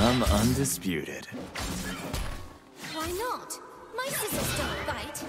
I'm undisputed. Why not? My scissors don't bite.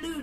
Blue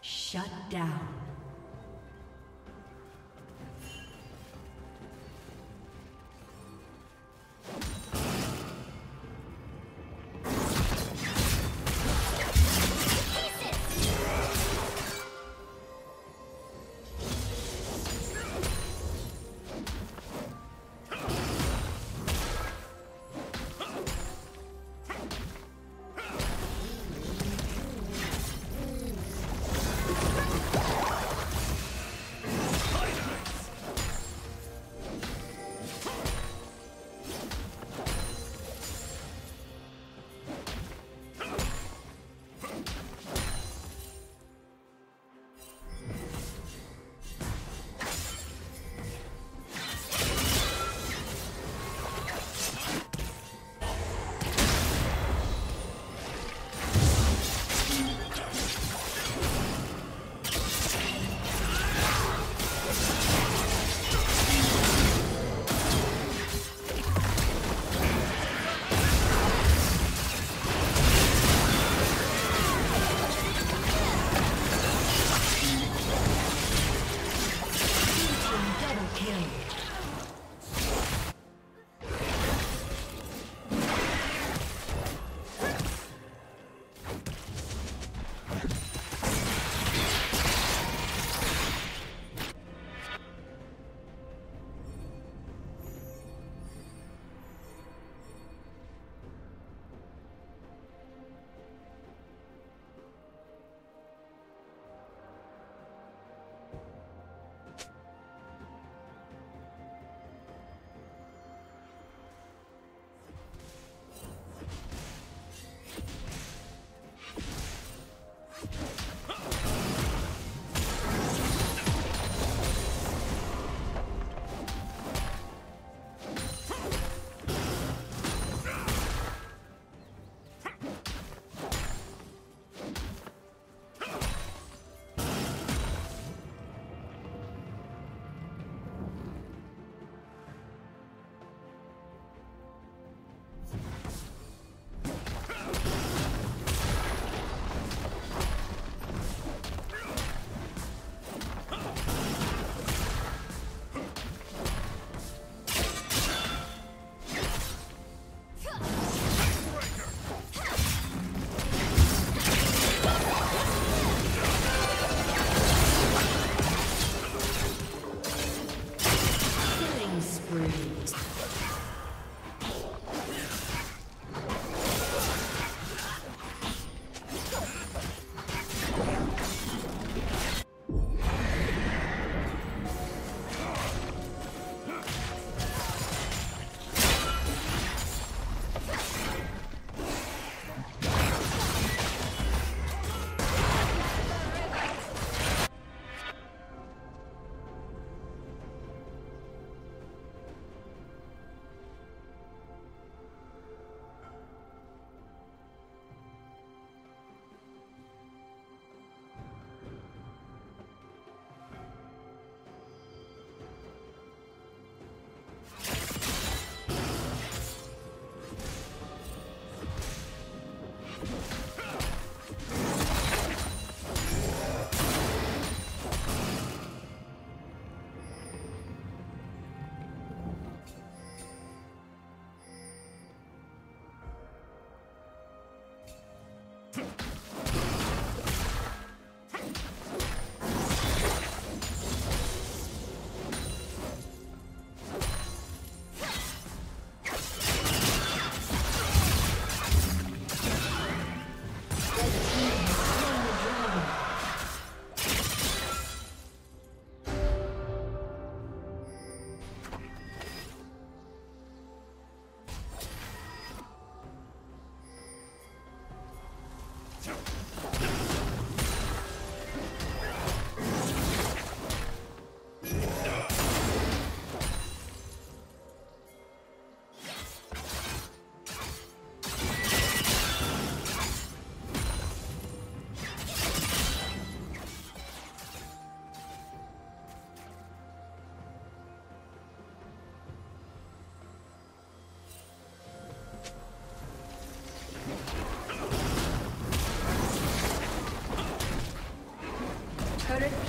Shut down.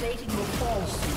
plating will fall soon.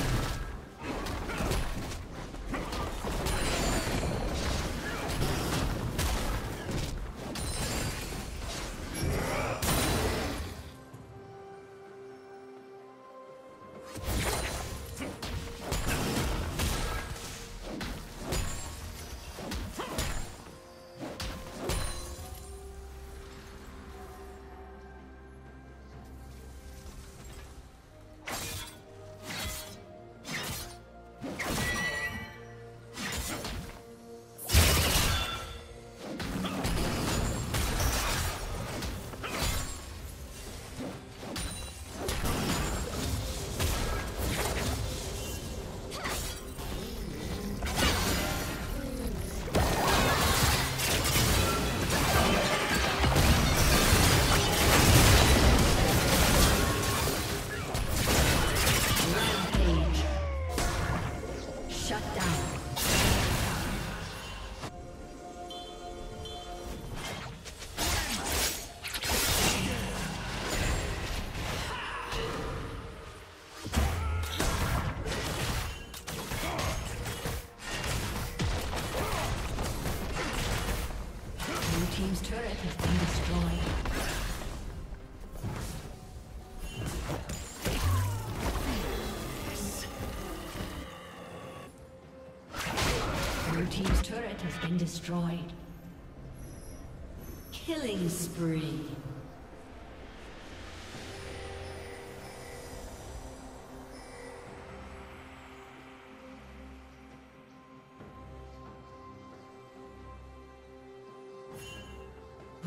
Team's turret has been destroyed. Blue team's turret has been destroyed. Killing spree.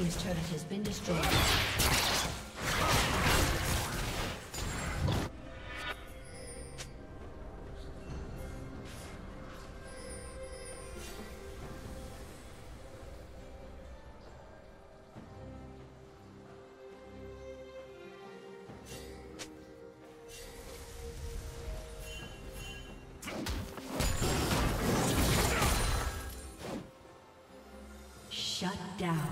His turret has been destroyed. Shut down.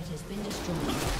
turret has been destroyed.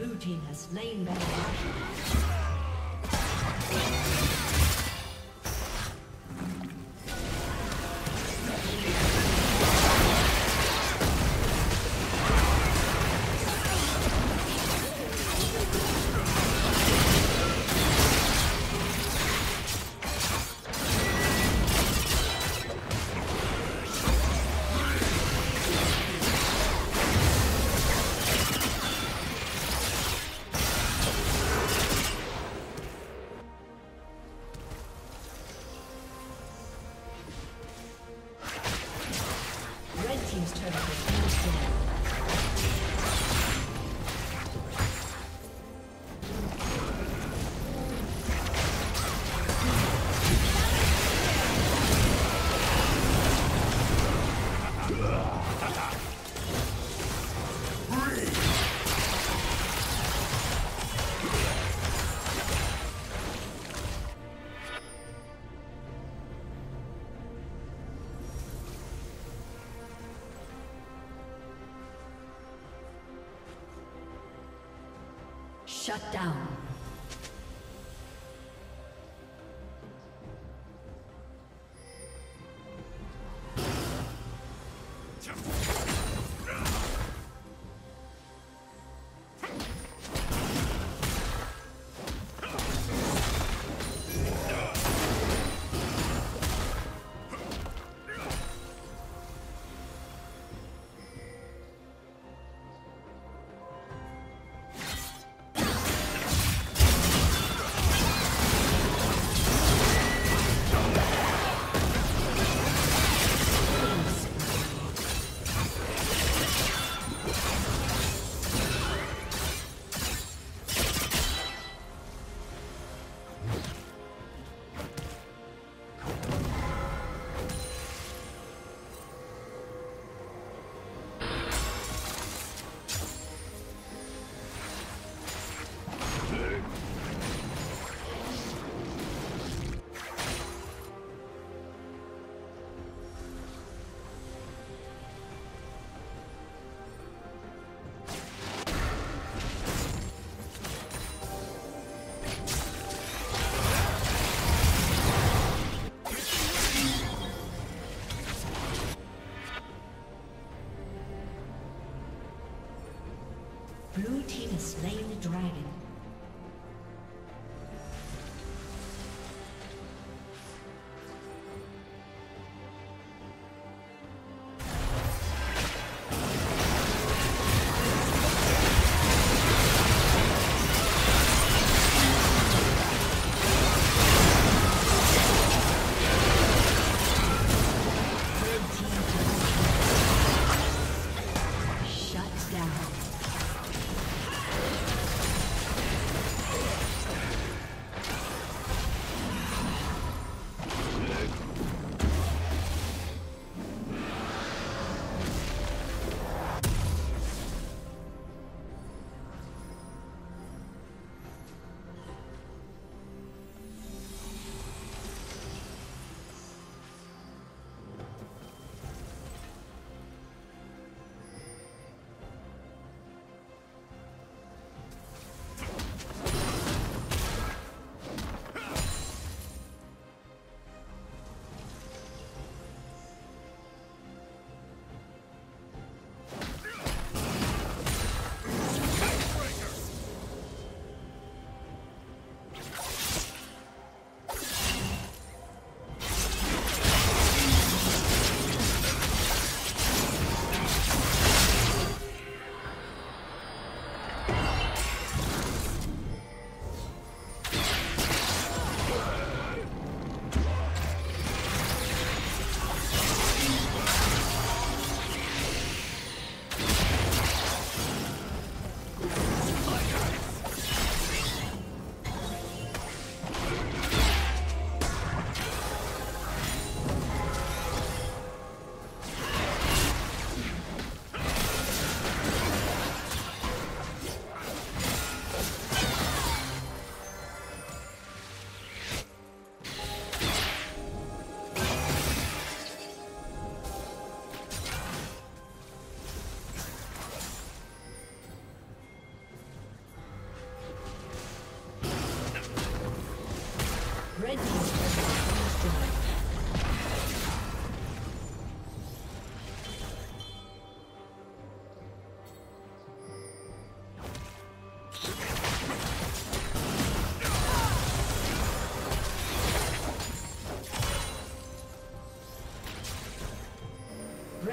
Blue team has slain Baron Nashor. Shut down. Blue team has slain the dragon.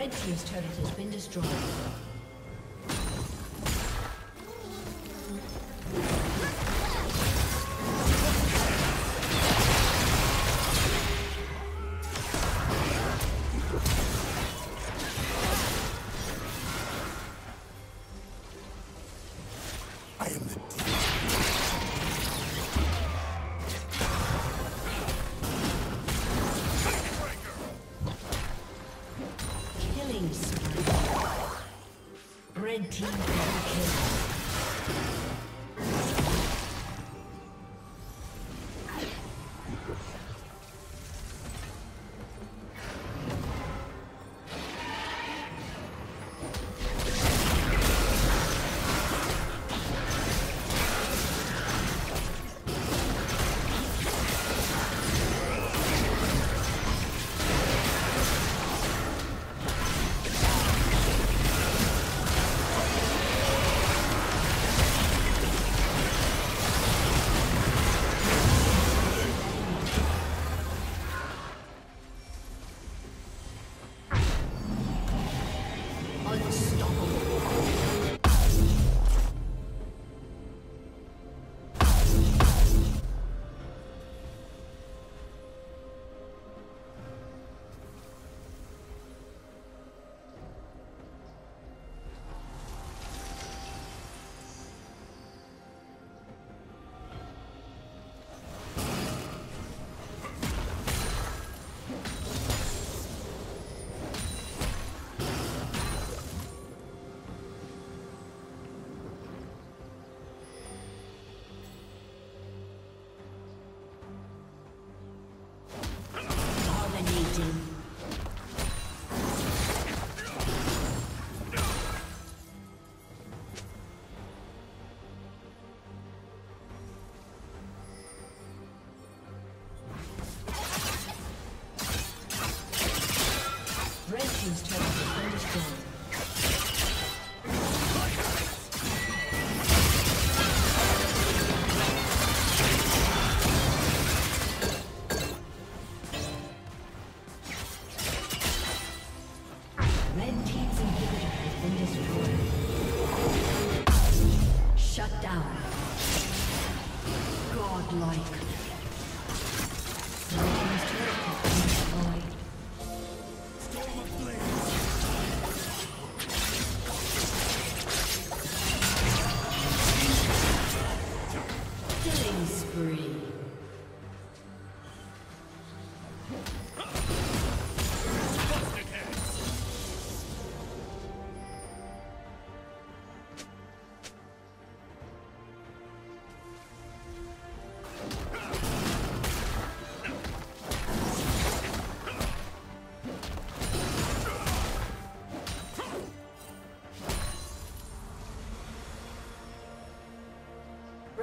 Red team's turret has been destroyed.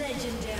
Legendary.